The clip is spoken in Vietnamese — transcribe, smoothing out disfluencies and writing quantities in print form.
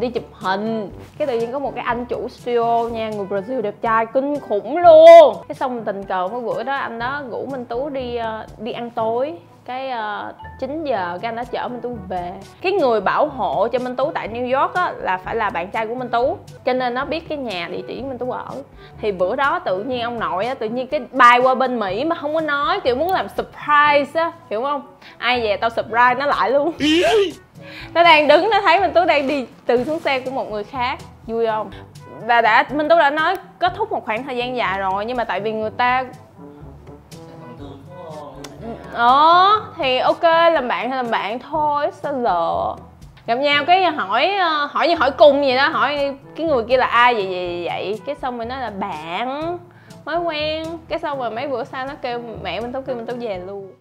đi chụp hình, cái tự nhiên có một cái anh chủ studio nha, người Brazil đẹp trai kinh khủng luôn. Cái xong tình cờ mấy bữa đó anh đó rủ Minh Tú đi ăn tối. Cái 9 giờ cái anh đã chở Minh Tú về. Cái người bảo hộ cho Minh Tú tại New York á, là phải là bạn trai của Minh Tú, cho nên nó biết cái nhà địa chỉ Minh Tú ở. Thì bữa đó tự nhiên ông nội á, tự nhiên cái bay qua bên Mỹ mà không có nói, kiểu muốn làm surprise á, hiểu không? Ai về tao surprise nó lại luôn. Nó đang đứng, nó thấy Minh Tú đang đi từ xuống xe của một người khác. Vui không? Và đã Minh Tú đã nói kết thúc một khoảng thời gian dài rồi, nhưng mà tại vì người ta thì ok, làm bạn hay làm bạn thôi, sao giờ gặp nhau cái hỏi như hỏi cung vậy đó, hỏi cái người kia là ai vậy. Cái xong rồi nói là bạn mới quen, cái xong rồi mấy bữa sau nó kêu mẹ Minh Tú về luôn.